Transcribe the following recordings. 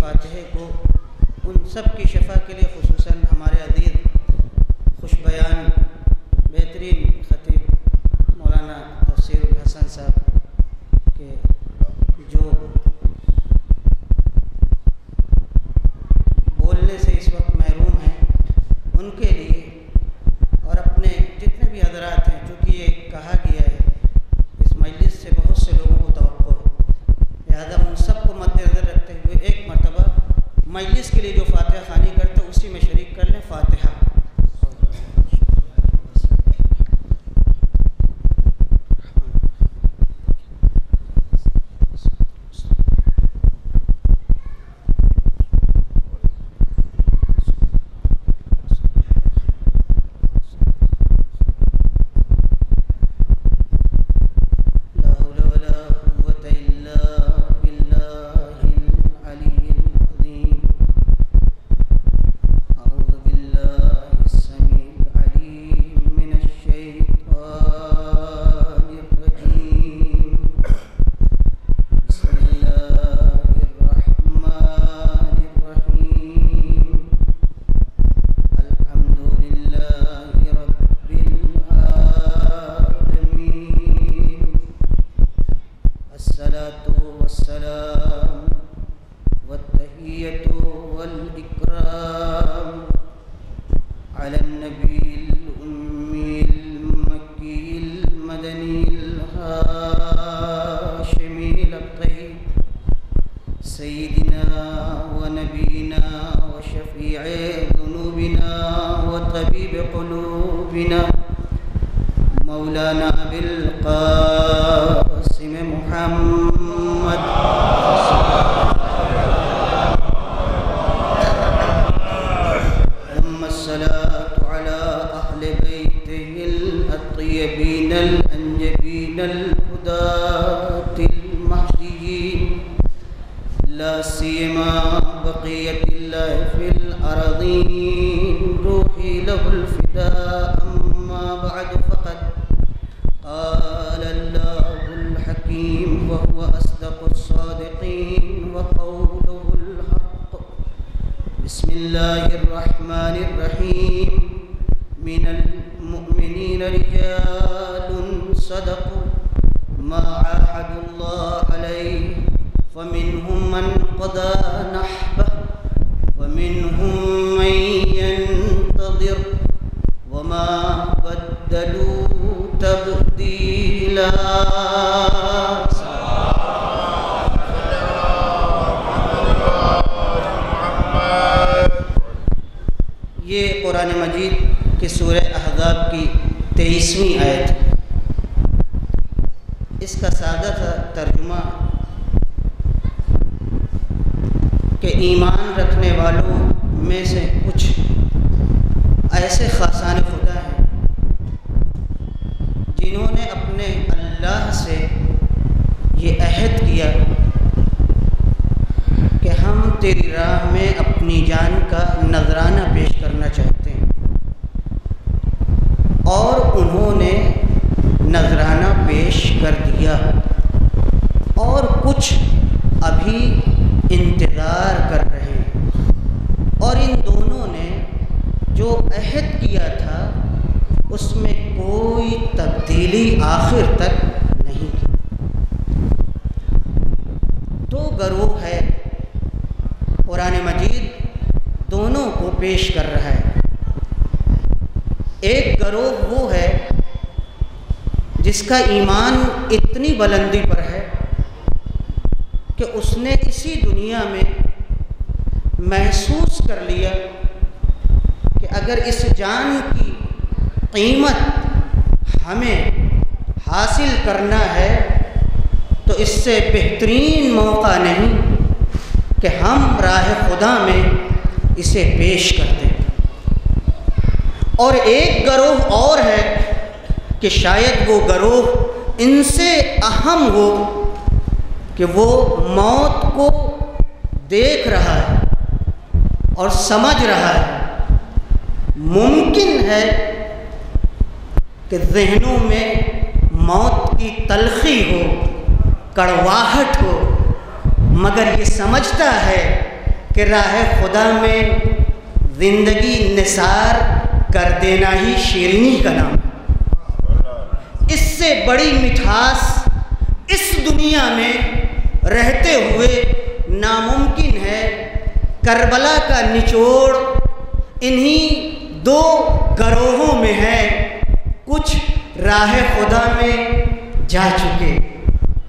फ़ातिहे को उन सब की शफ़ा के लिए ख़ुसूसन हमारे अज़ीज़ खुश बयान बेहतरीन ख़तीब मौलाना तफ़सीरुल हसन साहब के जो बोलने से इस वक्त महरूम हैं उनके लिए और अपने जितने भी हज़रात हैं, चूँकि ये कहा गया है इस मजलिस से बहुत से लोगों को तवक्को है, लिहाजा उन सबको मद्देनज़र रखते हुए एक मरतबा मजलिस के लिए जो फ़ातिहा ख़ानी करते उसी में शरीक कर लें। फ़ातिहा जिसका ईमान इतनी बुलंदी पर है कि उसने इसी दुनिया में महसूस कर लिया कि अगर इस जान की कीमत हमें हासिल करना है तो इससे बेहतरीन मौका नहीं कि हम राह खुदा में इसे पेश कर दें। और एक गिरोह और है कि शायद वो गिरोह इनसे अहम हो कि वो मौत को देख रहा है और समझ रहा है। मुमकिन है कि ज़हनों में मौत की तलखी हो, कड़वाहट हो, मगर ये समझता है कि राह खुदा में ज़िंदगी निसार कर देना ही शेरनी का नाम है। इससे बड़ी मिठास इस दुनिया में रहते हुए नामुमकिन है। करबला का निचोड़ इन्हीं दो गरोहों में है। कुछ राह खुदा में जा चुके,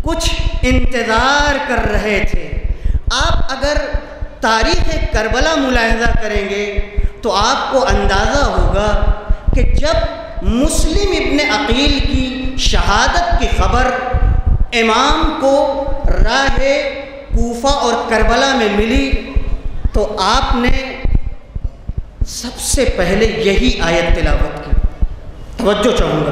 कुछ इंतज़ार कर रहे थे। आप अगर तारीख़ करबला मुलाहिज़ा करेंगे तो आपको अंदाज़ा होगा कि जब मुस्लिम इब्ने अकील की शहादत की खबर इमाम को राह कूफा और करबला में मिली तो आपने सबसे पहले यही आयत तिलावत की। तवज्जो चाहूँगा।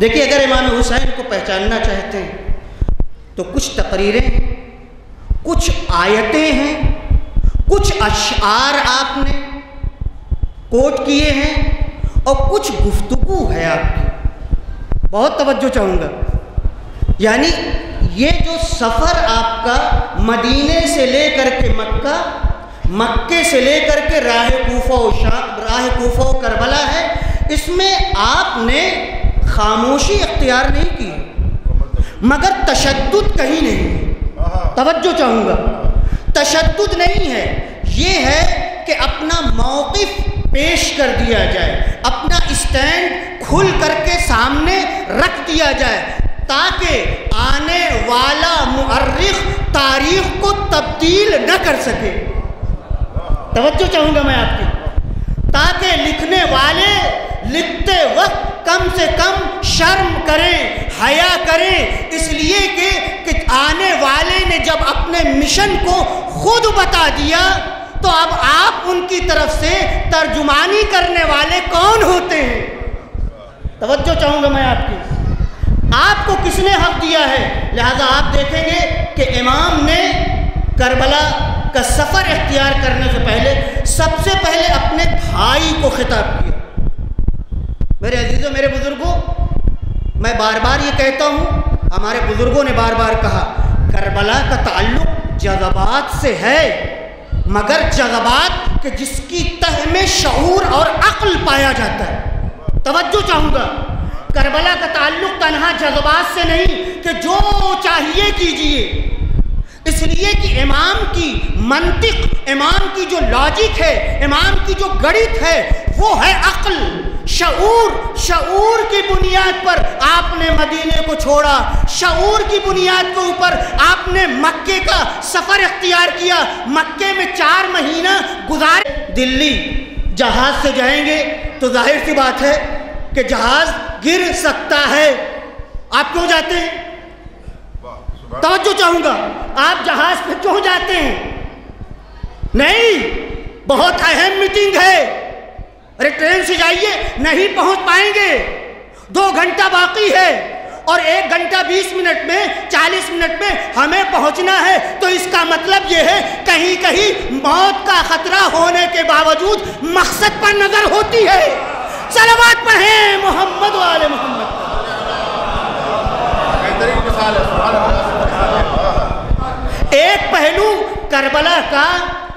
देखिए, अगर इमाम हुसैन को पहचानना चाहते हैं तो कुछ तकरीरें, कुछ आयतें हैं, कुछ अशआर आपने कोट किए हैं और कुछ गुफ्तगू है आपकी। बहुत तवज्जो चाहूँगा। यानी ये जो सफ़र आपका मदीने से लेकर के मक्का, मक्के से लेकर के राह कूफा और शाम, राह कूफा और करबला है, इसमें आपने खामोशी इख्तियार नहीं की, मगर तशद्दुद कहीं नहीं है। तवज्जो चाहूँगा। तशद्दुद नहीं है, ये है कि अपना मौक़िफ़ पेश कर दिया जाए, अपना स्टैंड खुल करके सामने रख दिया जाए ताकि आने वाला मुअर्रिख तारीख को तब्दील न कर सके। तवज्जो चाहूँगा मैं आपकी। ताकि लिखने वाले लिखते वक्त कम से कम शर्म करें, हया करें, इसलिए कि आने वाले ने जब अपने मिशन को खुद बता दिया तो अब आप उनकी तरफ से तर्जुमानी करने वाले कौन होते हैं। तवज्जो चाहूँगा मैं आपकी। आपको किसने हक दिया है? लिहाजा आप देखेंगे कि इमाम ने करबला का सफ़र इख्तियार करने से पहले सबसे पहले अपने भाई को खिताब किया। मेरे अजीज़ों, मेरे बुज़ुर्गों, मैं बार बार ये कहता हूँ, हमारे बुज़ुर्गों ने बार बार कहा, करबला का ताल्लुक़ जज़बात से है, मगर जज़बात कि जिसकी तह में शऊर और अक्ल पाया जाता है। तवज्जो चाहूँगा। करबला का ताल्लुक़ तनहा जज्बात से नहीं कि जो चाहिए कीजिए, इसलिए कि इमाम की मंतिक, इमाम की जो लॉजिक है, इमाम की जो गणित है, वो है अक्ल, शऊर। शऊर की बुनियाद पर आपने मदीने को छोड़ा, शऊर की बुनियाद के ऊपर आपने मक्के का सफ़र इख्तियार किया, मक्के में 4 महीना गुजारे। दिल्ली जहाज़ से जाएंगे तो जाहिर सी बात है कि जहाज़ गिर सकता है, आप क्यों जाते हैं? तवज्जो चाहूँगा। आप जहाज़ पे क्यों जाते हैं? नहीं, बहुत अहम मीटिंग है, अरे ट्रेन से जाइए, नहीं पहुँच पाएंगे, 2 घंटा बाकी है और 1 घंटा 20 मिनट में, 40 मिनट में हमें पहुँचना है, तो इसका मतलब ये है कहीं कहीं मौत का ख़तरा होने के बावजूद मकसद पर नज़र होती है। सलावत पढ़े मोहम्मद वाले मोहम्मद। एक पहलू करबला का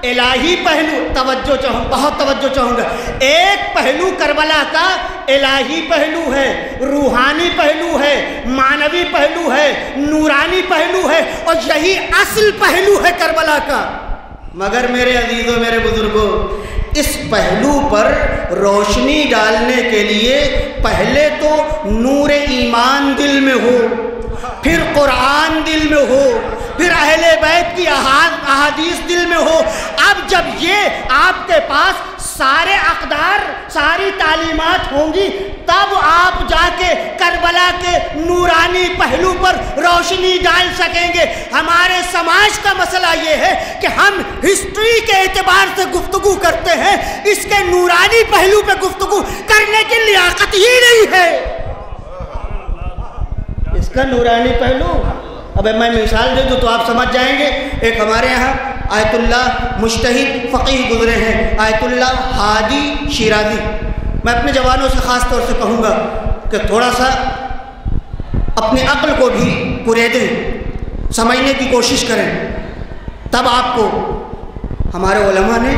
इलाही पहलू, तवज्जो चाहूँ, बहुत तवज्जो चाहूँगा। एक पहलू करबला का इलाही पहलू है, रूहानी पहलू है, मानवी पहलू है, नूरानी पहलू है और यही असल पहलू है करबला का। मगर मेरे अजीज़ों, मेरे बुजुर्गों, इस पहलू पर रोशनी डालने के लिए पहले तो नूर ईमान दिल में हो, फिर कुरान दिल में हो, फिर अहले बैत की अहादीस दिल में हो। अब जब ये आपके पास सारे अकदार, सारी तालीमात होंगी, तब आप जाके करबला के नूरानी पहलू पर रोशनी डाल सकेंगे। हमारे समाज का मसला ये है कि हम हिस्ट्री के एतबार से गुफ्तगू करते हैं, इसके नूरानी पहलू पे गुफ्तगू करने की लियाकत ही नहीं है। इसका नूरानी पहलू, अब मैं मिसाल दे दूँ तो आप समझ जाएंगे। एक हमारे यहाँ आयतुल्लाह मुश्तहिद फ़कीह गुजरे हैं, आयतुल्लाह हादी शिराज़ी। मैं अपने जवानों से ख़ास तौर से कहूँगा कि थोड़ा सा अपने अक्ल को भी कुरेदें, समझने की कोशिश करें, तब आपको हमारे उलमा ने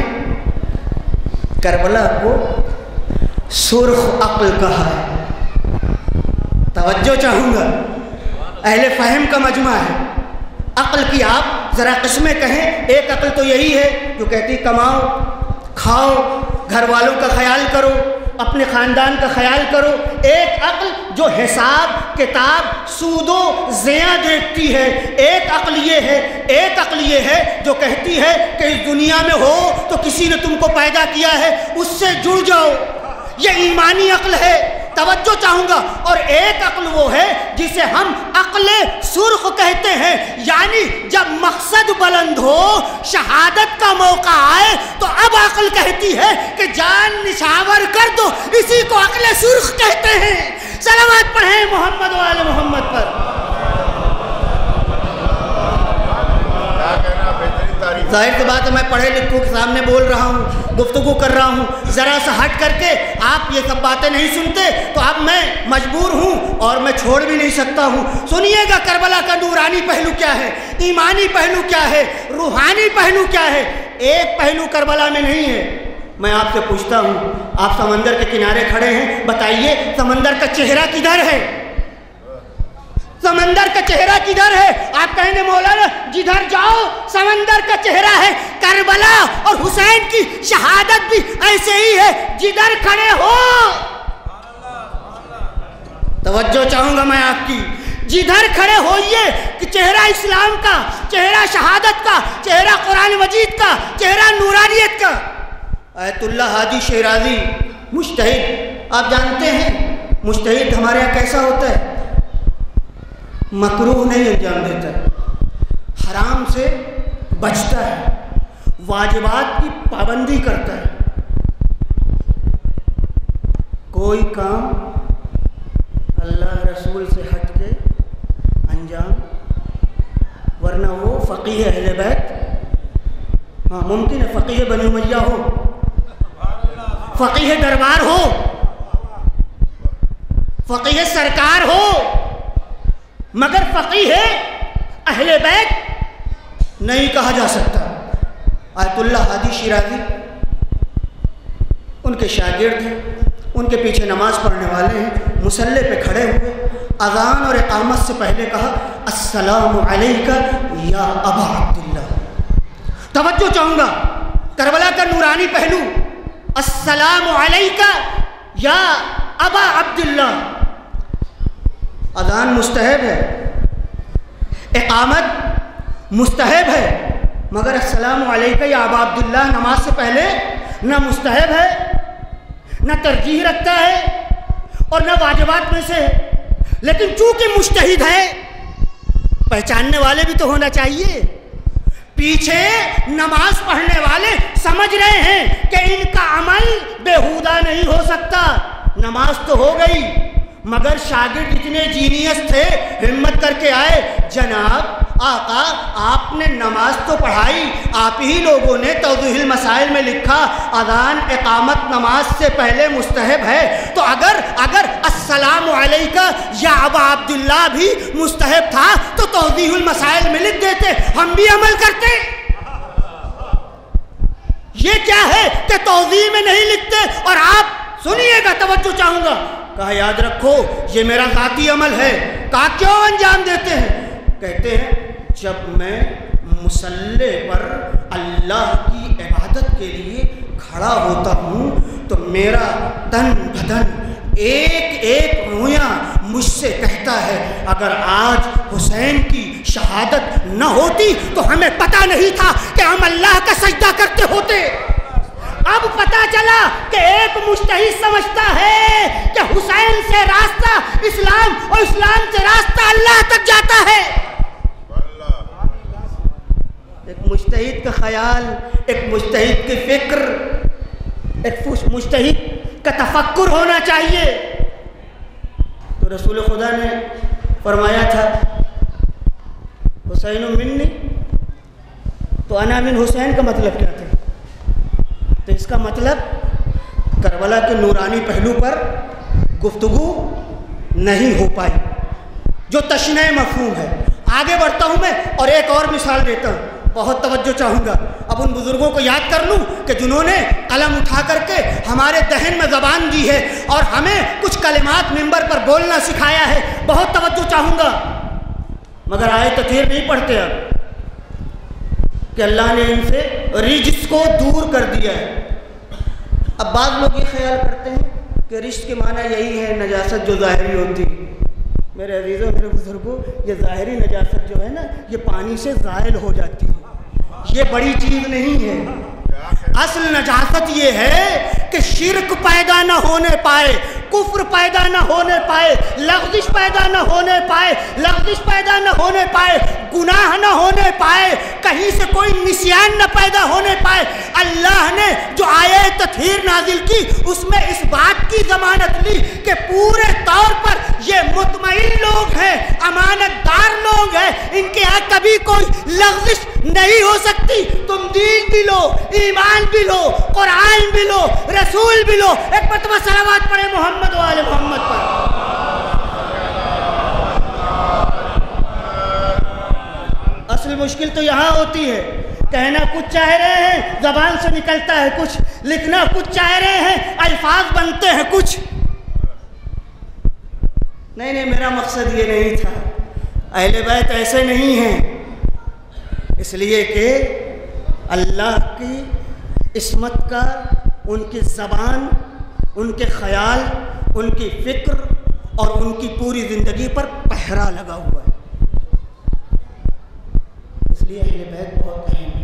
करबला को सुर्ख अक्ल कहा है। तवज्जो चाहूँगा, अहले फ़हम का मजमा है। अक्ल की आप ज़रा किस्में कहें। एक अक्ल तो यही है जो कहती कमाओ, खाओ, घर वालों का ख्याल करो, अपने ख़ानदान का ख्याल करो। एक अक्ल जो हिसाब किताब सूदो ज़िया देखती है। एक अक्ल ये है, एक अक्ल ये है जो कहती है कि इस दुनिया में हो तो किसी ने तुमको पैदा किया है, उससे जुड़ जाओ। ये ईमानी अक्ल है, तवज्जो चाहूँगा। और एक अक्ल वो है जिसे हम अक्ल सुर्ख कहते हैं, यानी जब मकसद बुलंद हो, शहादत का मौका आए तो अब अक्ल कहती है कि जान निशावर कर दो। इसी को अक्ल सुर्ख कहते हैं। सलावत पढ़ें मोहम्मद वाले मोहम्मद पर। जाहिर सी बात है मैं पढ़े लिखों के सामने बोल रहा हूँ, गुफ्तगू कर रहा हूँ, ज़रा सा हट करके आप ये सब बातें नहीं सुनते तो अब मैं मजबूर हूँ और मैं छोड़ भी नहीं सकता हूँ। सुनिएगा, करबला का नूरानी पहलू क्या है, ईमानी पहलू क्या है, रूहानी पहलू क्या है। एक पहलू करबला में नहीं है। मैं आपसे पूछता हूँ, आप समंदर के किनारे खड़े हैं, बताइए समंदर का चेहरा किधर है, समंदर का चेहरा किधर है? आप कहेंगे मौलाना जिधर जाओ समंदर का चेहरा है। करबला और हुसैन की शहादत भी ऐसे ही है, जिधर खड़े हो। तवज्जो चाहूँगा मैं आपकी, जिधर खड़े होइए कि चेहरा इस्लाम का, चेहरा शहादत का, चेहरा कुरान मजीद का, चेहरा नूरानियत का। आयतुल्लाह हाजी शेराजी मुज्तहिद, आप जानते हैं मुज्तहिद हमारे यहाँ कैसा होता है, मकरूह नहीं अंजाम देता है, हराम से बचता है, वाजिबात की पाबंदी करता है। कोई काम अल्लाह रसूल से हट के अंजाम, वरना वो फ़कीह अहले बैत, हाँ मुमकिन है फ़कीह बनी उमैया हो, फ़कीह दरबार हो, फ़कीह सरकार हो, मगर फ़कीह अहले बैत नहीं कहा जा सकता। आयतुल्लाह हादी शिराज़ी उनके शागिर्द हैं, उनके पीछे नमाज पढ़ने वाले हैं। मुसल्ले पे खड़े हुए, अज़ान और इक़ामत से पहले कहा अस्सलामु अलैका या अबा अब्दुल्लाह। तवज्जो चाहूँगा, करबला का नूरानी पहलू, अस्सलामु अलैका या अबा अब्दुल्लाह। अज़ान मुस्तहब है, इक़ामत मुस्तहब है, मगर अस्सलामु अलैका या अबा अब्दुल्लाह नमाज से पहले ना मुस्तहब है, ना तरजीह रखता है और ना वाजिबात में से। लेकिन चूँकि मुज्तहिद है, पहचानने वाले भी तो होना चाहिए। पीछे नमाज पढ़ने वाले समझ रहे हैं कि इनका अमल बेहूदा नहीं हो सकता। नमाज तो हो गई, मगर शागिर्द इतने जीनियस थे, हिम्मत करके आए, जनाब आका आपने नमाज तो पढ़ाई, आप ही लोगों ने तौदीहुल मसाइल में लिखा अज़ान इक़ामत नमाज से पहले मुस्तहब है, तो अगर अस्सलामु अलैका या अबा अब्दुल्लाह भी मुस्तहब था तो तौदीहुल मसाइल में लिख देते, हम भी अमल करते। ये क्या है कि तौदी में नहीं लिखते। और आप सुनिएगा, तवज्जो चाहूँगा, कहा याद रखो ये मेरा ज़ाती अमल है। कहा क्यों अंजाम देते हैं? कहते हैं जब मैं मुसल्ले पर अल्लाह की इबादत के लिए खड़ा होता हूँ तो मेरा तन बदन एक एक रोया मुझसे कहता है अगर आज हुसैन की शहादत न होती तो हमें पता नहीं था कि हम अल्लाह का सजदा करते होते। अब पता चला कि एक मुज्तहिद समझता है कि हुसैन से रास्ता इस्लाम और इस्लाम से रास्ता अल्लाह तक जाता है। एक मुज्तहिद का ख्याल, एक मुज्तहिद की फिक्र, एक मुज्तहिद का तफक्कुर होना चाहिए। तो रसूल खुदा ने फरमाया था हुसैन मिन्नी तो अना मिन हुसैन, का मतलब क्या था? तो इसका मतलब करबला के नूरानी पहलू पर गुफ्तगू नहीं हो पाई, जो तशने मफहूम है। आगे बढ़ता हूँ मैं और एक और मिसाल देता हूँ, बहुत तवज्जो चाहूँगा। अब उन बुज़ुर्गों को याद कर लूँ कि जिन्होंने कलम उठा करके हमारे दहन में ज़बान दी है और हमें कुछ कलिमात मिंबर पर बोलना सिखाया है। बहुत तवज्जो चाहूँगा, मगर आए तो फिर नहीं पढ़ते अब कि अल्लाह ने इनसे रिज्क को दूर कर दिया है। अब बाद लोग ये ख्याल करते हैं कि रिज्क के माना यही है नजासत जो ज़ाहिरी होती। मेरे अजीज़ों, मेरे बुज़ुर्गों, ये ज़ाहरी नजासत जो है ना, ये पानी से ज़ायल हो जाती है, ये बड़ी चीज़ नहीं है। असल नजासत ये है कि शिर्क पैदा ना होने पाए, कुफ्र पैदा ना होने पाए, लग़ज़िश पैदा ना होने पाए, गुनाह ना होने पाए, कहीं से कोई निस्यान ना पैदा होने पाए। अल्लाह ने जो आयत तथहीर नाजिल की उसमें इस बात की ज़मानत ली कि पूरे तौर पर ये मुतमईन लोग हैं, अमानतदार लोग हैं, इनके यहाँ कभी कोई लग़ज़िश नहीं हो सकती। तुम दीन भी लो, ईमान भी लो, कुरान भी लो, रसूल भी लो। एक मरतबा सलावत पढ़े मोहम्मद वाले मोहम्मद पर। असल मुश्किल तो यहाँ होती है, कहना कुछ चाह रहे हैं, ज़बान से निकलता है कुछ, लिखना कुछ चाह रहे हैं, अल्फाज बनते हैं कुछ। नहीं नहीं, मेरा मकसद ये नहीं था, अहले बैत ऐसे नहीं हैं, इसलिए कि अल्लाह की इस्मत का, उनकी ज़बान, उनके ख़याल, उनकी फ़िक्र और उनकी पूरी ज़िंदगी पर पहरा लगा हुआ है। अहले बैत बहुत अहम है।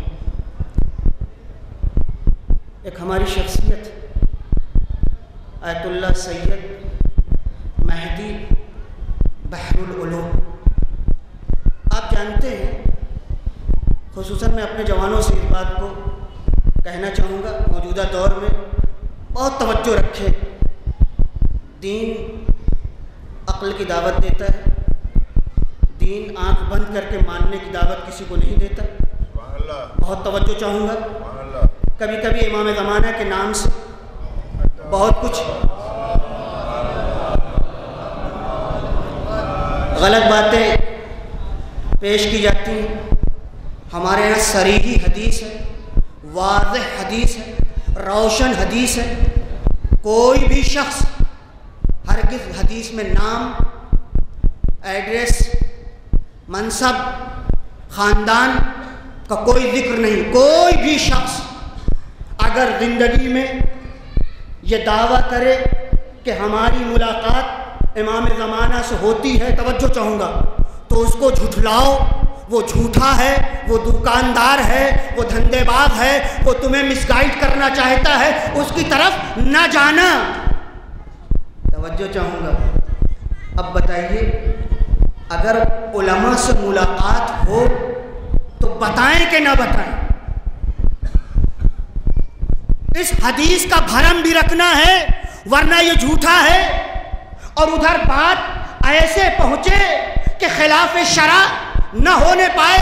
एक हमारी शख्सियत आयतुल्ला सैयद महदी बहरुल उलूम, आप जानते हैं, खुसूसन मैं अपने जवानों से इस बात को कहना चाहूँगा, मौजूदा दौर में बहुत तवज्जो रखें। दीन अक्ल की दावत देता है, दीन आंख बंद करके मानने की दावत किसी को नहीं देता। बहुत तवज्जो चाहूँगा, कभी कभी इमाम ज़माना के नाम से बहुत कुछ गलत बातें पेश की जाती हैं। हमारे यहाँ सरीही हदीस है, वाज़ेह हदीस है, रोशन हदीस है। कोई भी शख्स हरगिज़ हदीस में नाम, एड्रेस, मनसब, ख़ानदान का कोई ज़िक्र नहीं। कोई भी शख्स अगर ज़िंदगी में ये दावा करे कि हमारी मुलाकात इमाम ज़माना से होती है, तवज्जो चाहूँगा, तो उसको झुठलाओ। वो झूठा है, वो दुकानदार है, वो धंधेबाज है, वो तुम्हें मिसगाइड करना चाहता है, उसकी तरफ ना जाना, तवज्जो चाहूँगा। अब बताइए, अगर उलमा से मुलाकात हो तो बताएं कि ना बताएं। इस हदीस का भरम भी रखना है, वरना ये झूठा है। और उधर बात ऐसे पहुँचे कि खिलाफ शरा न होने पाए।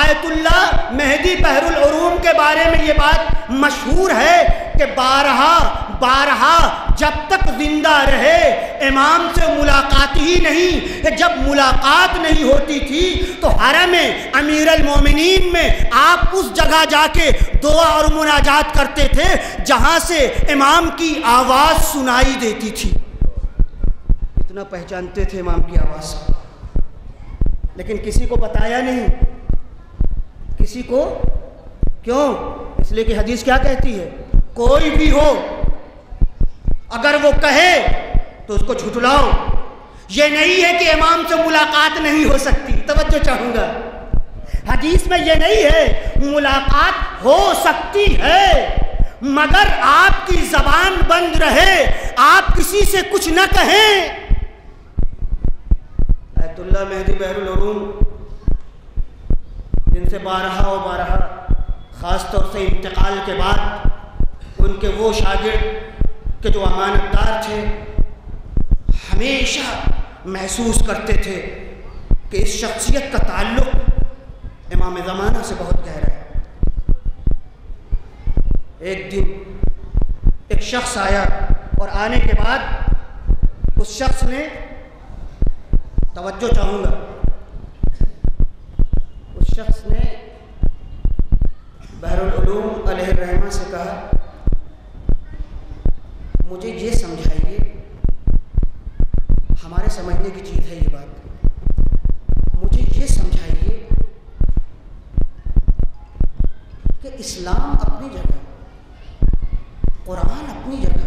आयतुल्ला महदी बहरुल उलूम के बारे में ये बात मशहूर है कि बारहा जब तक जिंदा रहे इमाम से मुलाकात ही नहीं। जब मुलाकात नहीं होती थी तो हरम अमीरुल मोमिनीन में आप उस जगह जाके दुआ और मुनाजात करते थे जहाँ से इमाम की आवाज़ सुनाई देती थी। इतना पहचानते थे इमाम की आवाज़, लेकिन किसी को बताया नहीं। किसी को क्यों? इसलिए कि हदीस क्या कहती है, कोई भी हो अगर वो कहे तो उसको झुठलाओ। ये नहीं है कि इमाम से मुलाकात नहीं हो सकती, तवज्जो चाहूँगा। हदीस में ये नहीं है, मुलाकात हो सकती है मगर आपकी ज़बान बंद रहे, आप किसी से कुछ न कहें। आयतुल्ला महदी बहरुल उलूम जिनसे बारहा ख़ास तौर से इंतकाल के बाद उनके वो शागिर्द के जो अमानतदार थे, हमेशा महसूस करते थे कि इस शख्सियत का ताल्लुक इमाम ज़माना से बहुत गहरा है। एक दिन एक शख्स आया और आने के बाद उस शख्स ने, तवज्जो चाहूँगा, उस शख्स ने बहरुल उलूम रहमा से कहा मुझे ये समझाइए, हमारे समझने की चीज़ है ये बात, मुझे ये समझाइए कि इस्लाम अपनी जगह, कुरान अपनी जगह,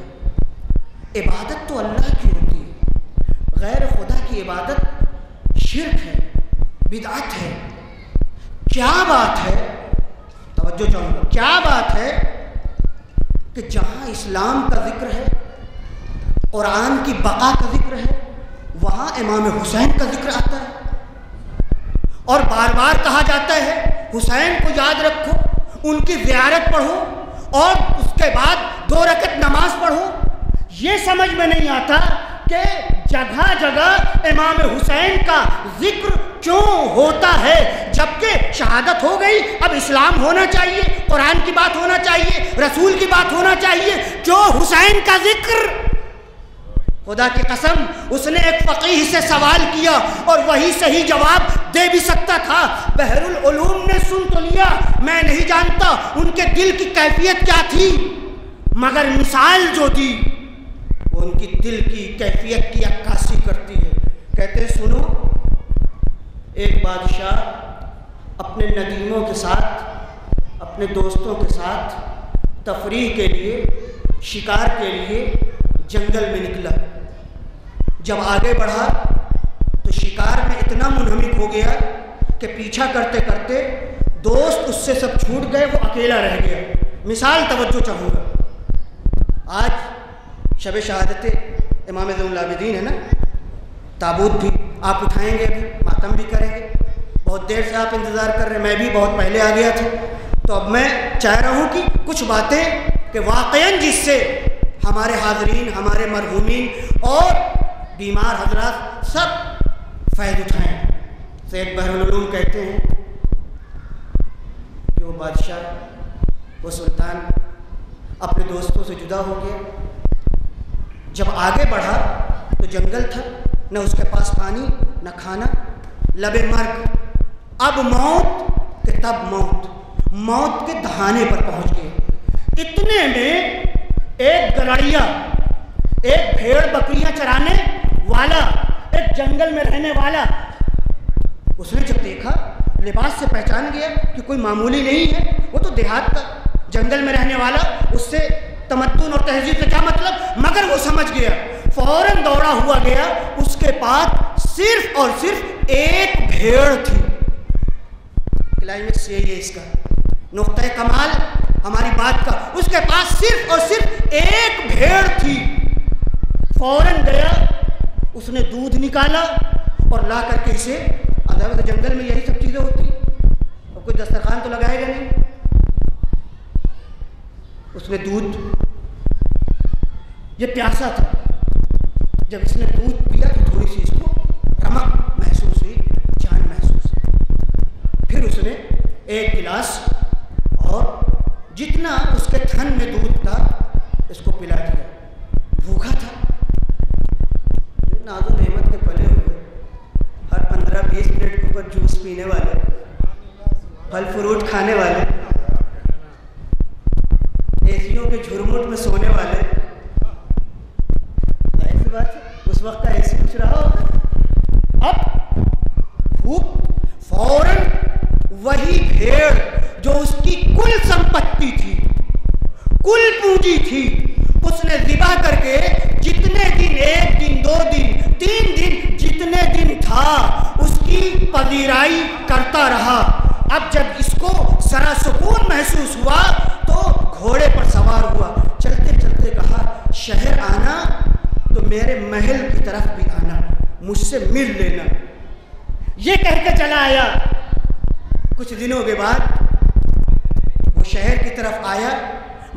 इबादत तो अल्लाह की होती है, गैर खुदा की इबादत शिर्क है, बिदअत है। क्या बात है, तवज्जो चाहूँगा, क्या बात है कि जहाँ इस्लाम का जिक्र है, कुरान की बका का जिक्र है, वहाँ इमाम हुसैन का जिक्र आता है और बार बार कहा जाता है हुसैन को याद रखो, उनकी ज़ियारत पढ़ो और उसके बाद 2 रकत नमाज पढ़ो। ये समझ में नहीं आता कि जगह जगह इमाम हुसैन का जिक्र क्यों होता है, जबकि शहादत हो गई, अब इस्लाम होना चाहिए, कुरान की बात होना चाहिए, रसूल की बात होना चाहिए। जो हुसैन का जिक्र, खुदा की कसम, उसने एक फ़कीह से सवाल किया और वही सही जवाब दे भी सकता था, बहरुल उलूम ने सुन तो लिया, मैं नहीं जानता उनके दिल की कैफियत क्या थी, मगर मिसाल जो दी वो उनकी दिल की कैफियत की अक्कासी करती है। कहते हैं सुनो, एक बादशाह अपने नदीमों के साथ, अपने दोस्तों के साथ तफरीह के लिए, शिकार के लिए जंगल में निकला। जब आगे बढ़ा तो शिकार में इतना मुनहमिक हो गया कि पीछा करते करते दोस्त उससे सब छूट गए, वो अकेला रह गया। मिसाल तवज्जो चाहूँगा, आज शब शहादत इमाम ज़ैनुल आबिदीन है ना, ताबूत भी आप उठाएंगे, अभी मातम भी करेंगे, बहुत देर से आप इंतज़ार कर रहे हैं, मैं भी बहुत पहले आ गया था। तो अब मैं चाह रहा हूँ कि कुछ बातें कि वाक़यन जिससे हमारे हाजरीन, हमारे मरहूमीन और बीमार हजरात सब फ़ायदा उठाएँ। सैयद बहरुल उलूम कहते हैं कि वो बादशाह, वो सुल्तान अपने दोस्तों से जुदा हो गया। जब आगे बढ़ा तो जंगल था, न उसके पास पानी न खाना, लबे मर्ग, अब मौत के तब मौत, मौत के दहाने पर पहुंच गए। इतने में एक गड़िया, एक भेड़ बकरियां चराने वाला, एक जंगल में रहने वाला, उसने जब देखा, लिबास से पहचान गया कि कोई मामूली नहीं है, वो तो देहात का जंगल में रहने वाला, उससे तमद्दुन और तहजीब से क्या मतलब, मगर वो समझ गया। फौरन दौड़ा हुआ गया, उसके पास सिर्फ और सिर्फ एक भेड़ थी। क्लाइमेक्स यही है इसका, नुक्ता कमाल हमारी बात का, उसके पास सिर्फ और सिर्फ एक भेड़ थी। फौरन गया, उसने दूध निकाला और ला करके इसे, आधा तो जंगल में यही सब चीज़ें होती, और कोई दस्तरखान तो लगाएगा नहीं। उसने दूध, ये प्यासा था, जब इसने दूध पिया तो थोड़ी सी इसको रमक महसूस हुई, जान महसूस हुई। फिर उसने एक गिलास और जितना उसके थन में दूध था इसको पिला दिया। भूखा था, नाज़ो नेमत के पले हुए, हर 15-20 मिनट के ऊपर जूस पीने वाले, फल फ्रूट खाने वाले, एसियों के झुरमुट में सोने वाले, ऐसी बात उस वक्त का एसी कुछ रहा होगा। अब भूख, फौरन वही भेड़ जो उसकी कुल संपत्ति थी, कुल पूंजी थी, उसने ज़िबा करके जितने दिन, 1 दिन 2 दिन 3 दिन जितने दिन था, उसकी पजीराई करता रहा। अब जब इसको सरा सुकून महसूस हुआ तो घोड़े पर सवार हुआ, चलते चलते कहा शहर आना तो मेरे महल की तरफ भी आना, मुझसे मिल लेना। ये कह के चला आया। कुछ दिनों के बाद वो शहर की तरफ आया,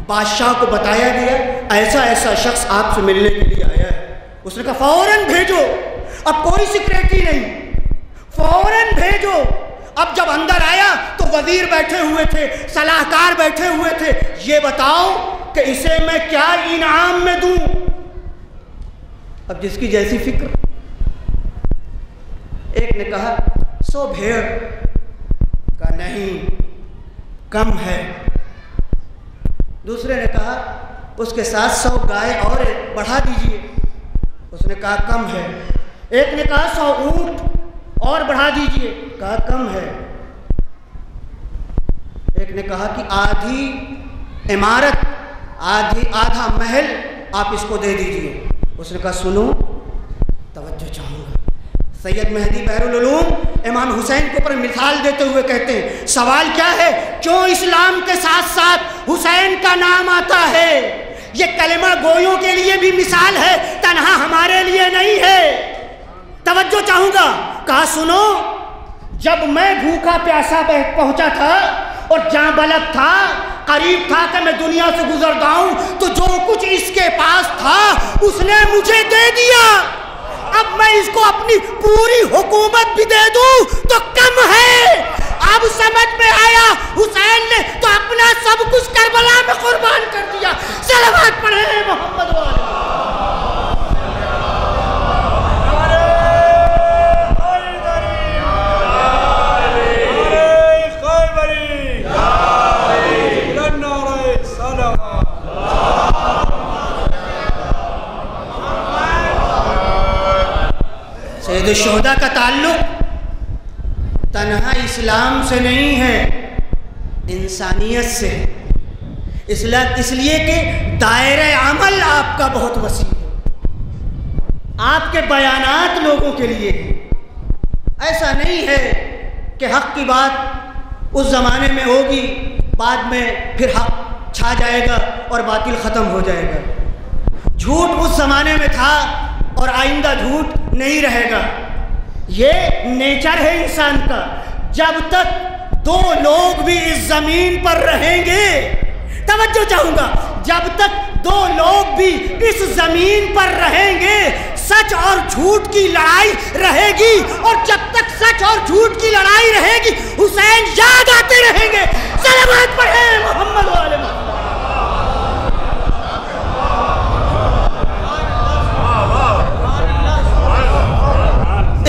बादशाह को बताया गया ऐसा ऐसा शख्स आपसे मिलने के लिए आया है। उसने कहा फौरन भेजो, अब कोई सिक्रेटी नहीं, फौरन भेजो। अब जब अंदर आया तो वजीर बैठे हुए थे, सलाहकार बैठे हुए थे, ये बताओ कि इसे मैं क्या इनाम में दूं। अब जिसकी जैसी फिक्र, एक ने कहा 100 भेड़, कहा नहीं कम है, दूसरे ने कहा उसके साथ 100 गाय और बढ़ा दीजिए। उसने कहा कम है। एक ने कहा 100 ऊँट और बढ़ा दीजिए, कहा कम है। एक ने कहा कि आधी इमारत आधा महल आप इसको दे दीजिए। उसने कहा सुनो, तवज्जो चाहूँगा। सैयद मेहदी बहरुल उलूम इमाम हुसैन के ऊपर मिसाल देते हुए कहते हैं, सवाल क्या है, क्यों इस्लाम के साथ साथ हुसैन का नाम आता है? ये कलमा गोयों के लिए भी मिसाल है, तन्हा हमारे लिए नहीं है। तवज्जो चाहूँगा। कहा सुनो, जब मैं भूखा प्यासा पहुँचा था और जहाँ बलब था, करीब था कि मैं दुनिया से गुजर जाऊं, तो जो कुछ इसके पास था उसने मुझे दे दिया। अब मैं इसको अपनी पूरी हुकूमत भी दे दूं तो कम है। अब समझ में आया, हुसैन ने तो अपना सब कुछ करबला में कुर्बान कर दिया। सलावत पढ़े मोहम्मद शोहदा का ताल्लुक तन्हा इस्लाम से नहीं है, इंसानियत से है। इसलिए कि दायरा अमल आपका बहुत वसी है, आपके बयानात लोगों के लिए है। ऐसा नहीं है कि हक़ की बात उस ज़माने में होगी, बाद में फिर हक़ छा जाएगा और बातिल ख़त्म हो जाएगा। झूठ उस ज़माने में था और आइंदा झूठ नहीं रहेगा। ये नेचर है इंसान का। जब तक 2 लोग भी इस ज़मीन पर रहेंगे, तवज्जो चाहूँगा, जब तक 2 लोग भी इस ज़मीन पर रहेंगे, सच और झूठ की लड़ाई रहेगी। और जब तक सच और झूठ की लड़ाई रहेगी, हुसैन याद आते रहेंगे। सलावत पढ़े मोहम्मद वाले मोहम्मद।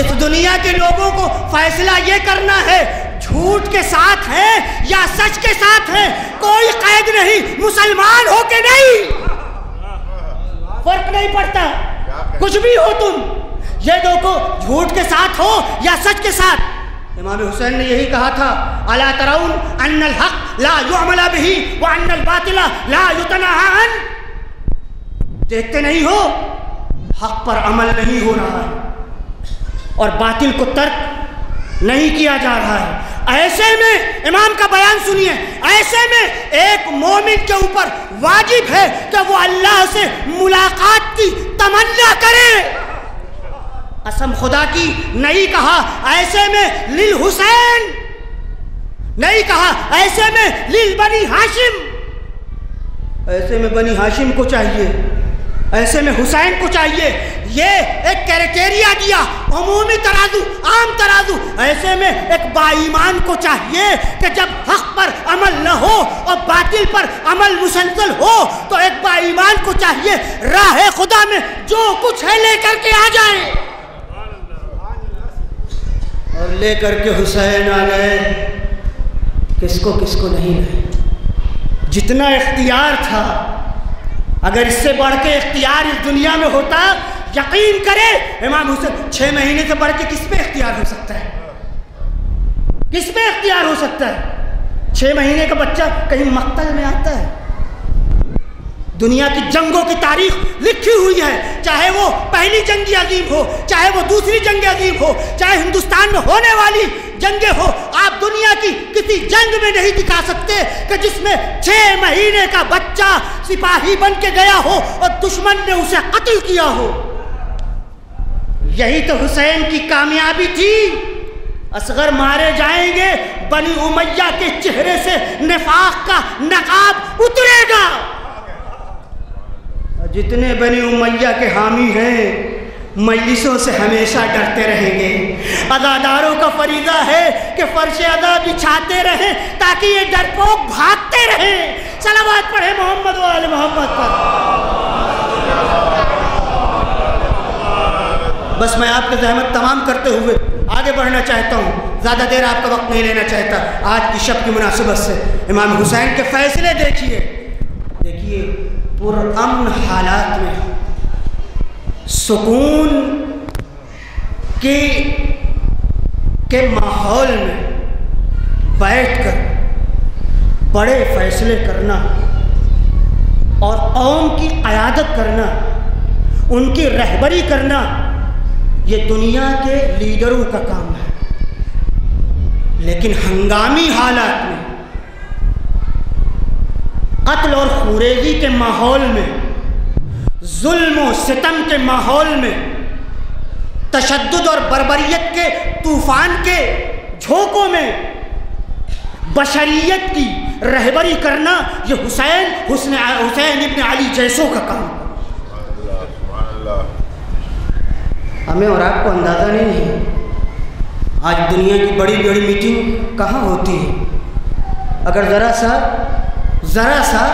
इस दुनिया के लोगों को फैसला ये करना है, झूठ के साथ है या सच के साथ है, कोई कैद नहीं, मुसलमान हो के नहीं, फर्क नहीं पड़ता, कुछ भी हो तुम, ये देखो झूठ के साथ हो या सच के साथ। इमाम हुसैन ने यही कहा था, अला तराउन अन्नल हक ला युअमला बिही व अन्नल बातिला ला युतनहा अन। देखते नहीं हो, हक पर अमल नहीं हो रहा है और बातिल को तर्क नहीं किया जा रहा है। ऐसे में इमाम का बयान सुनिए, ऐसे में एक मोमिन के ऊपर वाजिब है कि वो अल्लाह से मुलाकात की तमन्ना करे। कसम खुदा की नहीं कहा ऐसे में लिल हुसैन, नहीं कहा ऐसे में लिल बनी हाशिम। ऐसे में बनी हाशिम को चाहिए, ऐसे में हुसैन को चाहिए। ये एक क्राइटेरिया दिया, अमूमी तराजू, आम तराजू। ऐसे में एक बाईमान को चाहिए कि जब हक पर अमल न हो और बातिल पर अमल मुसलसल हो, तो एक बाईमान को चाहिए राह खुदा में जो कुछ है लेकर के आ जाए। और लेकर के हुसैन आ गए, किसको किसको नहीं रहे। जितना इख्तियार था, अगर इससे बढ़ के इख्तियार इस दुनिया में होता, यकीन करे इमाम हुसैन 6 महीने से बढ़ के किस पे इख्तियार हो सकता है, किस पे इख्तियार हो सकता है? 6 महीने का बच्चा कहीं मक्तल में आता है। दुनिया की जंगों की तारीख लिखी हुई है, चाहे वो पहली जंग अज़ीम हो, चाहे वो दूसरी जंग अज़ीम हो, चाहे हिंदुस्तान में होने वाली जंगे हो, आप दुनिया की किसी जंग में नहीं दिखा सकते कि जिसमें 6 महीने का बच्चा सिपाही बन के गया हो और दुश्मन ने उसे कत्ल किया हो। यही तो हुसैन की कामयाबी थी। असगर मारे जाएंगे, बनी उमैया के चेहरे से निफाक का नकाब उतरेगा। जितने बनी उमैया के हामी हैं, मजलिसों से हमेशा डरते रहेंगे। अदादारों का फरीज़ा है कि फर्श अदा बिछाते रहें ताकि ये डरपोक भागते रहें। सलावत पढ़े मोहम्मद व आले मोहम्मद पर। बस मैं आपके ज़हमत तमाम करते हुए आगे बढ़ना चाहता हूँ, ज़्यादा देर आपका वक्त नहीं लेना चाहता। आज की शब की मुनासिबत से इमाम हुसैन के फ़ैसले देखिए, पुरअमन हालात में सुकून के माहौल में बैठकर बड़े फैसले करना और कौम की क़यादत करना, उनकी रहबरी करना, ये दुनिया के लीडरों का काम है। लेकिन हंगामी हालात में, कत्ल और खुरेजी के माहौल में, जुल्म और सितम के माहौल में, तशद्दुद और बर्बरियत के तूफ़ान के झोंकों में बशरियत की रहबरी करना, ये हुसैन इब्न अली जैसों का काम। हमें और आपको अंदाज़ा नहीं है आज दुनिया की बड़ी बड़ी मीटिंग कहाँ होती है। अगर ज़रा सा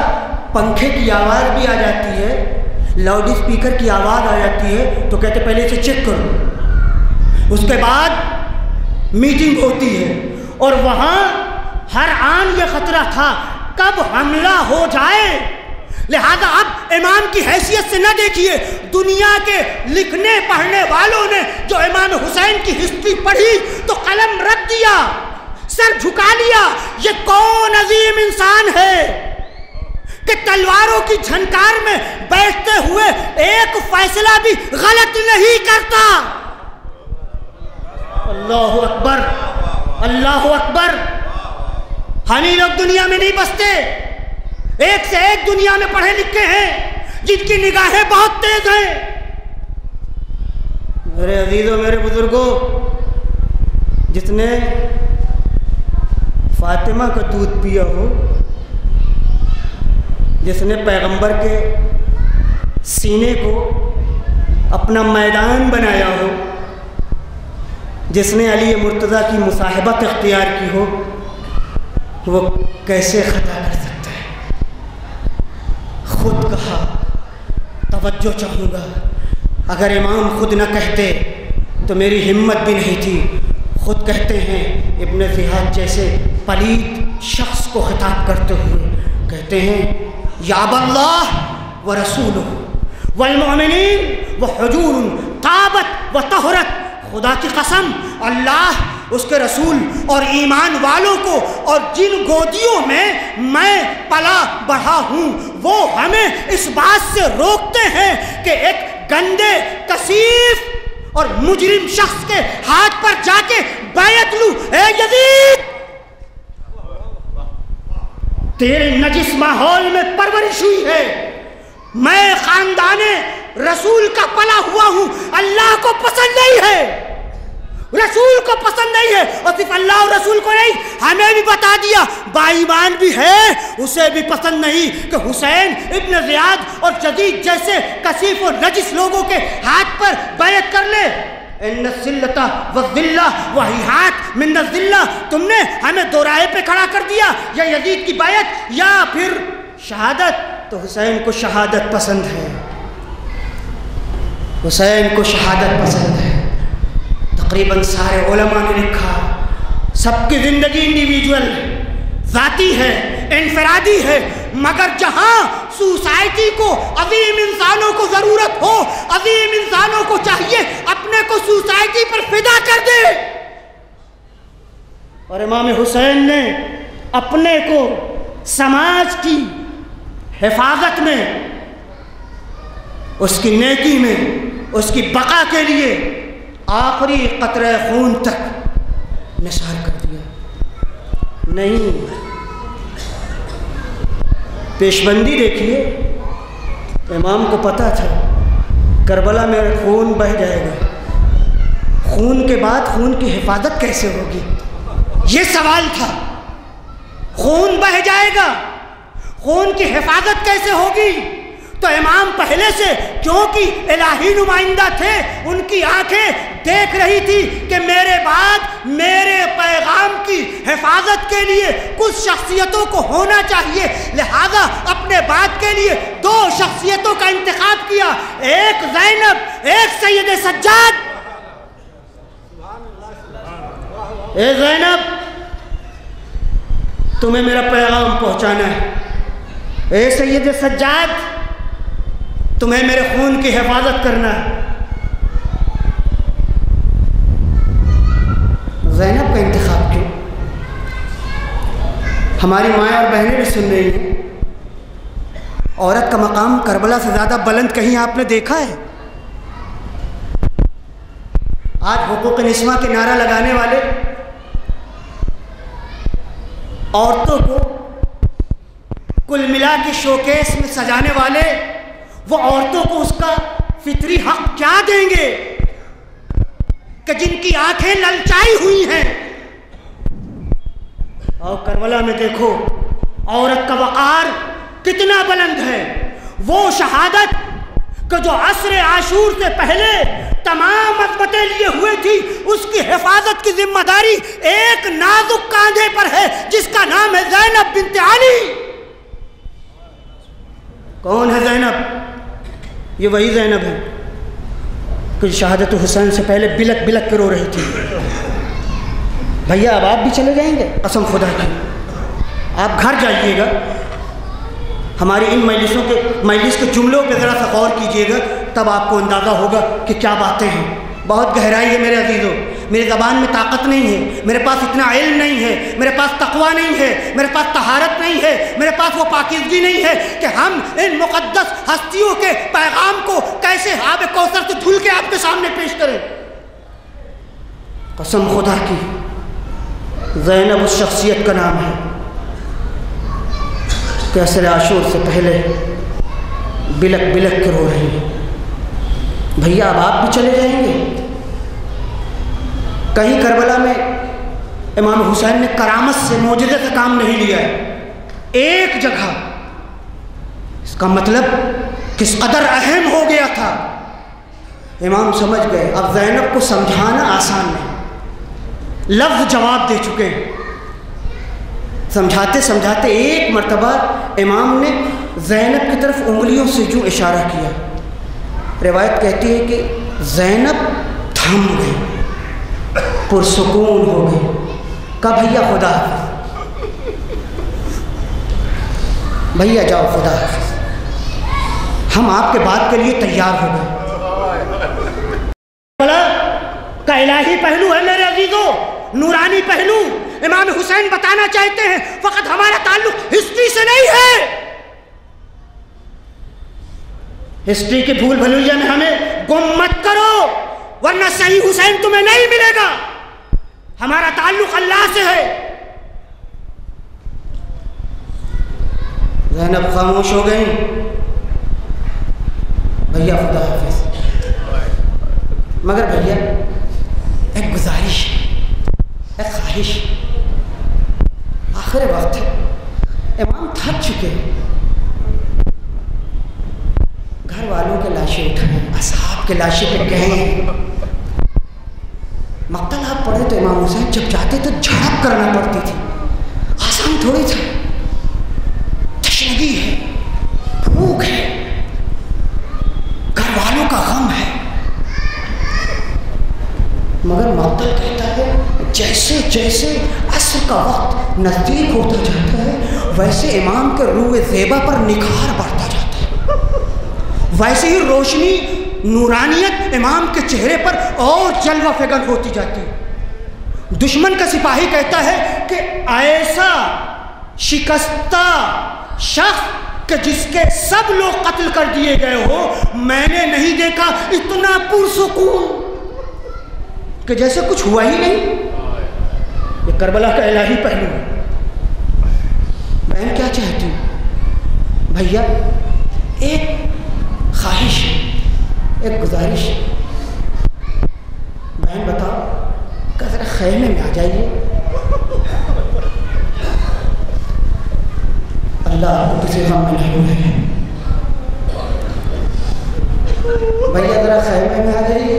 पंखे की आवाज़ भी आ जाती है, लाउड स्पीकर की आवाज़ आ जाती है तो कहते पहले इसे चेक करो, उसके बाद मीटिंग होती है। और वहाँ हर आन ये ख़तरा था कब हमला हो जाए। लिहाजा आप इमाम की हैसियत से न देखिए। दुनिया के लिखने पढ़ने वालों ने जो इमाम हुसैन की हिस्ट्री पढ़ी तो कलम रख दिया, सर झुका लिया। ये कौन अजीम इंसान है कि तलवारों की झनकार में बैठते हुए एक फैसला भी गलत नहीं करता। अल्लाहु अकबर, अल्लाहु अकबर। हम ही लोग दुनिया में नहीं बसते, एक से एक दुनिया में पढ़े लिखे हैं जिनकी निगाहें बहुत तेज हैं। मेरे अजीजों, मेरे बुजुर्गों, जिसने फातिमा का दूध पिया हो, जिसने पैगंबर के सीने को अपना मैदान बनाया हो, जिसने अली मुर्तज़ा की मुसाहबत इख्तियार की हो, वो कैसे खता कर सकता। खुद कहा, तवज्जो चाहूँगा, अगर इमाम खुद न कहते तो मेरी हिम्मत भी नहीं थी। खुद कहते हैं इब्न जिहाद जैसे पलीत शख्स को खिताब करते हुए, कहते हैं या अल्लाह व रसूलुहु वल मुमिनीन व हुजूर ताबत व तहरत। खुदा की कसम, अल्लाह, उसके रसूल और ईमान वालों को और जिन गोदियों में मैं पला बढ़ा हूँ वो हमें इस बात से रोकते हैं कि एक गंदे कसीफ और मुजरिम शख्स के हाथ पर जाके बैयत लूं। ए यजीद, तेरे नजिस माहौल में परवरिश हुई है। मैं खानदाने रसूल का पला हुआ हूँ। अल्लाह को पसंद नहीं है, रसूल को पसंद नहीं है, और सिर्फ अल्लाह और रसूल को नहीं, हमें भी बता दिया। बाईमान भी है, उसे भी पसंद नहीं कि हुसैन इब्न जियाद और जदीद जैसे कसीफ और नजिस लोगों के हाथ पर बैयत कर ले। इन्नज़िल्लता वज़िल्ला वहियात मिन्नज़िल्ला, तुमने हमें दोराहे पे खड़ा कर दिया। या यजीद की बैयत या फिर शहादत। तो हुसैन को शहादत पसंद है, हुसैन को शहादत पसंद है। तकरीबन सारे उलमा ने लिखा, सबकी ज़िंदगी इंडिविजुअल ज़ाती है, इनफरादी है, मगर जहाँ सोसाइटी को, अजीम इंसानों को ज़रूरत हो, अजीम इंसानों को चाहिए अपने को सोसाइटी पर फिदा कर दे। और इमाम हुसैन ने अपने को समाज की हिफाजत में, उसकी नेकी में, उसकी बका के लिए आखिरी कतरे खून तक निसार कर दिया। नहीं, पेशबंदी देखिए, इमाम को पता था करबला में खून बह जाएगा, खून के बाद खून की हिफाजत कैसे होगी, ये सवाल था। खून बह जाएगा, खून की हिफाजत कैसे होगी, तो इमाम पहले से, क्योंकि इलाही नुमाइंदा थे, उनकी आंखें देख रही थी कि मेरे बाद मेरे पैगाम की हिफाजत के लिए कुछ शख्सियतों को होना चाहिए। लिहाजा अपने बाद के लिए दो शख्सियतों का इंतखाब किया, एक ज़ैनब, एक सैयद सज्जाद। ए ज़ैनब, तुम्हें मेरा पैगाम पहुँचाना है। ए सैयद सज्जाद, तुम्हें मेरे खून की हिफाजत करना है। ज़ैनब का इंतखाब क्यों? हमारी माएँ और बहनें भी सुन रही हैं। औरत का मकाम करबला से ज़्यादा बुलंद कहीं आपने देखा है? आज हुकूक निस्वा के नारा लगाने वाले औरतों को कुल मिला के शोकेस में सजाने वाले वो औरतों को उसका फितरी हक क्या देंगे कि जिनकी आंखें ललचाई हुई हैं। और करबला में देखो औरत का वक़ार कितना बुलंद है। वो शहादत कि जो असर आशूर से पहले तमाम अजमतें लिए हुए थी उसकी हिफाजत की जिम्मेदारी एक नाजुक कांधे पर है जिसका नाम है ज़ैनब बिन्त अली। कौन है ज़ैनब? ये वही ज़ैनब है कि शहादत हुसैन से पहले बिलक बिलक के रो रही थी। भैया अब आप भी चले जाएंगे? कसम खुदा की आप घर जाइएगा। हमारी इन मजलिस के जुमलों पर ज़रा सा गौर कीजिएगा, तब आपको अंदाज़ा होगा कि क्या बातें हैं। बहुत गहराई है मेरे अजीज़ों। मेरी ज़बान में ताकत नहीं है, मेरे पास इतना इल्म नहीं है, मेरे पास तकवा नहीं है, मेरे पास तहारत नहीं है, मेरे पास वो पाकिज़गी नहीं है कि हम इन मुक़द्दस हस्तियों के पैगाम को कैसे आब कौसर से धुल के आपके सामने पेश करें। कसम खुदा की ज़ैनब उस शख्सियत का नाम है कि असर आशूर से पहले बिलक बिलक के रो रही है। भैया अब आप भी चले जाएंगे? कहीं करबला में इमाम हुसैन ने करामत से मोजज़े का काम नहीं लिया है। एक जगह इसका मतलब किस कदर अहम हो गया था। इमाम समझ गए। अब ज़ैनब को समझाना आसान नहीं, लफ्ज़ जवाब दे चुके हैं। समझाते समझाते एक मर्तबा इमाम ने ज़ैनब की तरफ उंगलियों से यूँ इशारा किया। रिवायत कहती है कि ज़ैनब थम गई, पुरसुकून हो गए। कहा भैया खुदा हाफ़िज़, भैया जाओ खुदा हाफ़िज़, हम आपके बात के लिए तैयार हो गए। का इलाही पहलू है मेरे अजीजों, नूरानी पहलू इमाम हुसैन बताना चाहते हैं। फ़कत हमारा ताल्लुक हिस्ट्री से नहीं है। हिस्ट्री की भूल भलुइया में हमें गुम मत करो वरना सही हुसैन तुम्हें नहीं मिलेगा। हमारा ताल्लुक अल्लाह से है। ज़ैनब खामोश हो गई। भैया खुदा हाफिज़। मगर भैया एक गुजारिश, एक ख्वाहिश, आखिर वक्त है, इमाम थक चुके, घर वालों के लाशें उठाएं, असहाब के लाशें पे कहें। मक्तल आप पढ़े तो इमाम हुसैन जब जाते तो झड़प करना पड़ती थी, आसान थोड़ी था। तशनगी है, भूख है, घर वालों का गम है। मगर मक्तल कहता है जैसे जैसे असर का वक्त नज़दीक होता जाता है वैसे इमाम के रूए ज़ेबा पर निखार बढ़ता जाता है, वैसे ही रोशनी नूरानियत इमाम के चेहरे पर और जलवा फ़िगन होती जाती है। दुश्मन का सिपाही कहता है कि ऐसा शिकस्ता शख्स कि जिसके सब लोग कत्ल कर दिए गए हो मैंने नहीं देखा इतना पुरसुकून कि जैसे कुछ हुआ ही नहीं। ये करबला का इलाही पहलू है। मैं क्या चाहती हूँ भैया, एक ख्वाहिश, एक गुजारिश, बहन बताओ का ज़रा खैमे में आ जाइए। अल्लाह को किसी गम में नहीं है। भैया ज़रा खैमे में आ जाइए,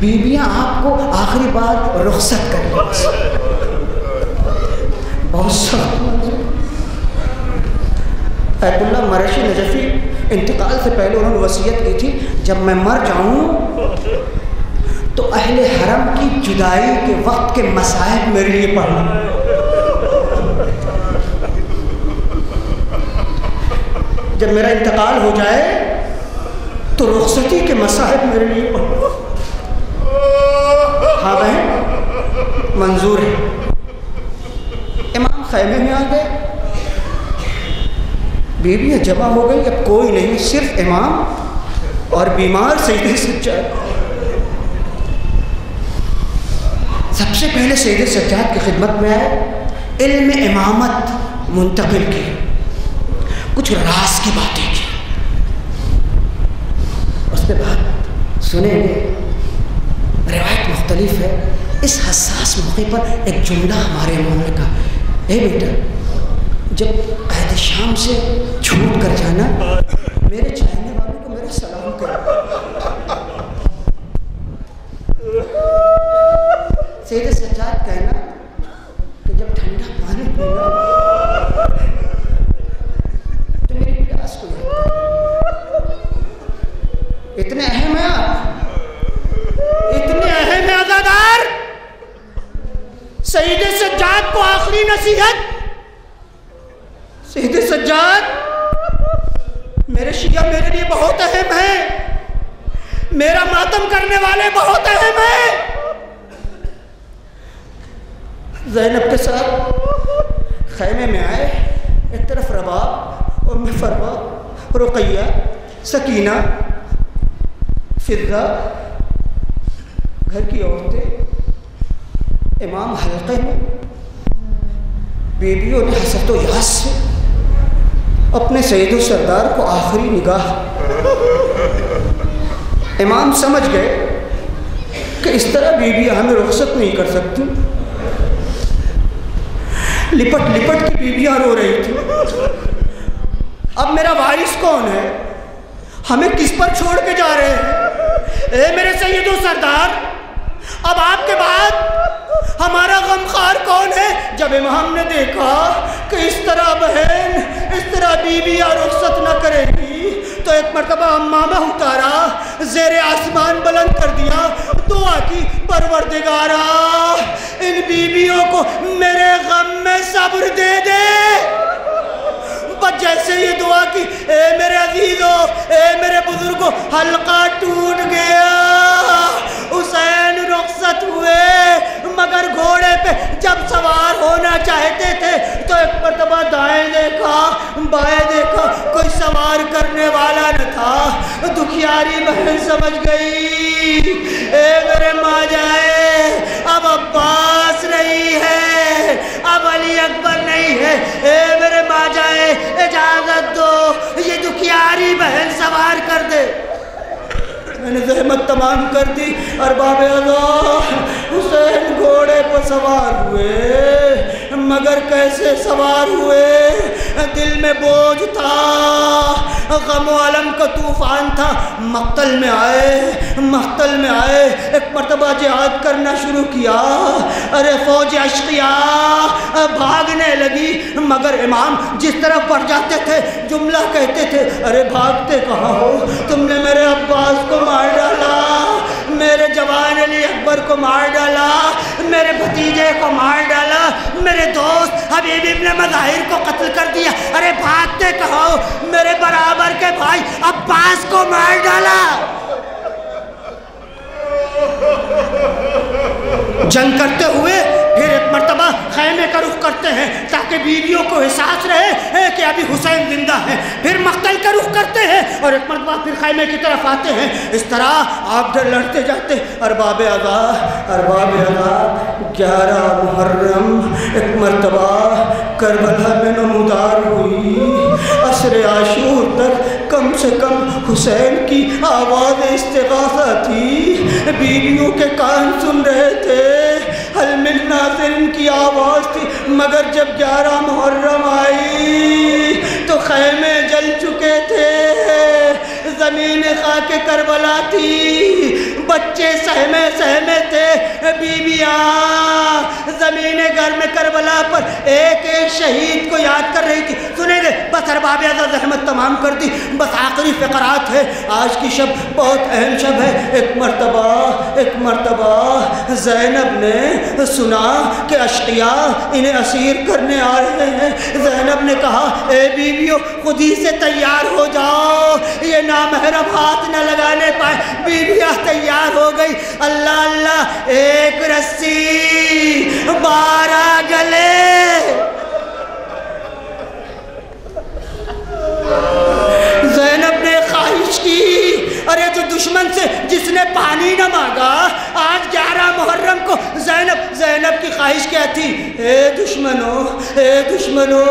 बीबियाँ आपको आखिरी बार रुखसत कर लेंगी। बहुत सख्त ऐतुल्लाह मरशी नजफ़ी इंतकाल से पहले उन्होंने वसीयत की थी जब मैं मर जाऊं तो अहले हरम की जुदाई के वक्त के मसाइब मेरे लिए पढ़ना। जब मेरा इंतकाल हो जाए तो रुखसती के मसाहब मेरे लिए हाँ बहन मंजूर है। इमाम खैमे में आ गए, बीवियाँ जमा हो गई, अब कोई नहीं, सिर्फ इमाम और बीमार सैयदे सज्जाद। सबसे पहले सैयदे सज्जाद की खिदमत में आए, इल्म इमामत मुंतकिल की, कुछ राज की बातें की। उसके बाद सुनेंगे, रिवायत मुख्तलिफ है। इस हसास मौके पर एक जुमला हमारे मोहल्ले का, ए बेटा जब कहते शाम से छूट कर जाना, मेरे चाहने वालों को मेरा सलाम करो। सैयद सज्जाद कहना कि जब ठंडा पानी पीना तो मेरी प्यास को इतने अहम है आप, इतने अहम है आजादार। सैयद सज्जाद को आखिरी नसीहत, सैयद सज्जाद मेरे शिया मेरे लिए बहुत अहम है, मेरा मातम करने वाले बहुत अहम है। ज़ैनब के साथ खैमे में आए, एक तरफ रबाब, उम्मे फरवा, रुकैया, सकीना, फिरदा, घर की औरतें, इमाम हल्के में। बीबियों ने हसरतो यास से अपने सैयदो सरदार को आखिरी निगाह। इमाम समझ गए कि इस तरह बीबियाँ हमें रुखसत नहीं कर सकती। लिपट लिपट की बीबियाँ रो रही थी, अब मेरा वारिस कौन है, हमें किस पर छोड़ के जा रहे हैं? ए मेरे सैयदो सरदार, अब आपके बाद हमारा गमखार कौन है? जब इमाम ने देखा कि इस तरह बहन, इस तरह बीवी और रुखसत न करेगी, तो एक मरतबा अम्मामा उतारा, जेर आसमान बुलंद कर दिया, दुआ की, परवरदिगारा इन बीवियों को मेरे गम में सब्र दे दे। जैसे ये दुआ की, ए मेरे अजीजो, ए मेरे बुजुर्गो, हल्का टूट गया। हुसैन रुखसत हुए, मगर घोड़े पे जब सवार होना चाहते थे तो एक मरतबा दाएं देखा, बाएं देखा, कोई सवार करने वाला न था। दुखियारी बहन समझ गई, ए मेरे माँ जाए, अब अब्बास नहीं है, अब अली अकबर नहीं है, ए मेरे माँ जाए इजाजत दो, ये दुखियारी बहन सवार कर दे। मैंने जहमत तमाम कर दी, अरबाबे अल्लाह, हुसैन घोड़े पर सवार हुए, मगर कैसे सवार हुए? दिल में बोझ था, गम आलम का तूफान था। मक्तल में आए, मक्तल में आए, एक मरतबा जिहाद करना शुरू किया। अरे फौज अश्किया भागने लगी, मगर इमाम जिस तरफ पड़ जाते थे जुमला कहते थे, अरे भागते कहाँ हो, तुमने मेरे अब्बास को मार डाला, मेरे जवान अली अकबर को मार डाला, मेरे भतीजे को मार डाला, मेरे दोस्त हबीब इब्न मज़ाहिर को कत्ल कर दिया, अरे भागते कहो, मेरे बराबर के भाई अब्बास को मार डाला। जंग करते हुए फिर एक मरतबा खैमे का रुख करते हैं ताकि बीवियों को एहसास रहे कि अभी हुसैन जिंदा है। फिर मक्तल का रुख करते हैं और एक मरतबा फिर खैमे की तरफ आते हैं। इस तरह आप लड़ते जाते। अरबाबे अदा, अरबाबे अदा, 11 मुहर्रम एक मरतबा करबला में नमूदार हुई। असर आशूर तक कम से कम हुसैन की आवाज़ इस्तिग़ासा थी, बीवियों के कान सुन रहे थे, हल मिन नाज़िरीन की आवाज़ थी। मगर जब 11 मुहर्रम आई तो खैमे जल चुके थे, ज़मीन खाके करबला थी, बच्चे सहमे सहमे थे, बीवियाँ ज़मीन घर में करबला करबला पर एक एक शहीद को याद कर रही थी। सुने दे बस अरबाब जहमत तमाम कर दी। बस आखिरी फ़क़रात है, आज की शब बहुत अहम शब है। एक मरतबा ज़ैनब ने सुना कि अश्किया इन्हें असीर करने आ रहे हैं। ज़ैनब ने कहा ए बीवियों खुद ही से तैयार हो जाओ, ये नामहरम हाथ न लगाने पाए। बीवियाँ तैयार हो गई। अल्लाह अल्लाह एक रस्सी 12 गले। ज़ैनब ने ख्वाहिश की, अरे तो दुश्मन से जिसने पानी न मांगा, आज 11 मुहर्रम को ज़ैनब की ख्वाहिश क्या थी? ए दुश्मनो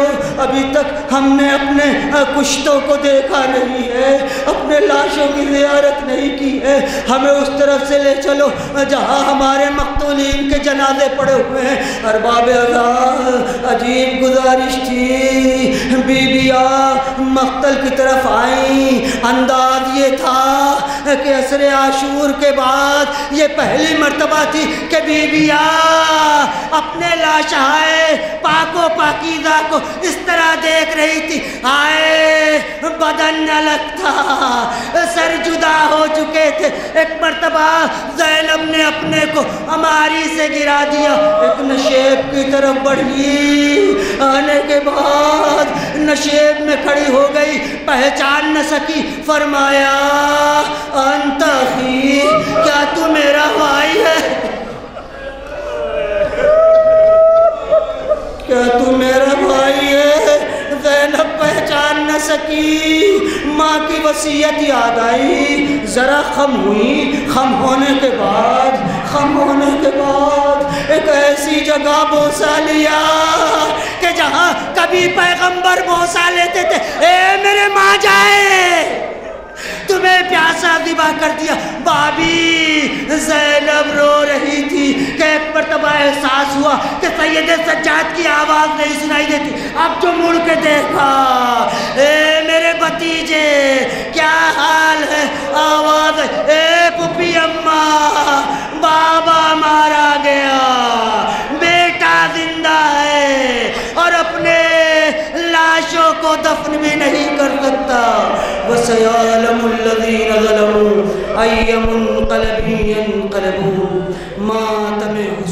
अभी तक हमने अपने कुश्तों को देखा नहीं है, अपने लाशों की ज़ियारत नहीं की है। हमें उस तरफ से ले चलो जहाँ हमारे मक़तूलीन के जनाजे पड़े हुए हैं। अरबाब अजीब गुजारिश थी। बीबियाँ मक़तल की तरफ आईं। अंदाज़ ये था कि असरे आशूर के बाद ये पहली मर्तबा थी कि बीबियाँ अपने लाशाए पाको पाकीज़ा को इस तरह देख रही थी। आए बदन न लगता, सर जुदा हो चुके थे। एक मर्तबा ज़ैनब ने अपने को अमारी से गिरा दिया। एक नशेब की तरफ बढ़ी, आने के बाद नशेब में खड़ी हो गई, पहचान न सकी। फरमाया अंता ही, क्या तू मेरा भाई है? क्या तू मेरा भाई है? ज़ैनब पहचान न सकी। माँ की वसीयत याद आई, ज़रा खम हुई। खम होने के बाद एक ऐसी जगह बोसा लिया कि जहाँ कभी पैगंबर बोसा लेते थे। ए मेरे माँ जाए, तुम्हें प्यासा दिवा कर दिया। बाबी ज़ैनब रो रही थी कि एक मरतबा एहसास हुआ कि सैयदे सज्जाद की आवाज़ नहीं सुनाई देती। अब जो मुड़ के देखा, ए मेरे भतीजे क्या हाल है? आवाज़, ए पुपी अम्मा बाबा मारा गया, बेटा जिंदा है और अपने लाशों को दफन भी नहीं कर सकता। وَسَيَعْلَمُ الَّذِينَ ظَلَمُوا أَيَّ مُنْقَلَبٍ يَنْقَلِبُونَ مَا تَمِعُوا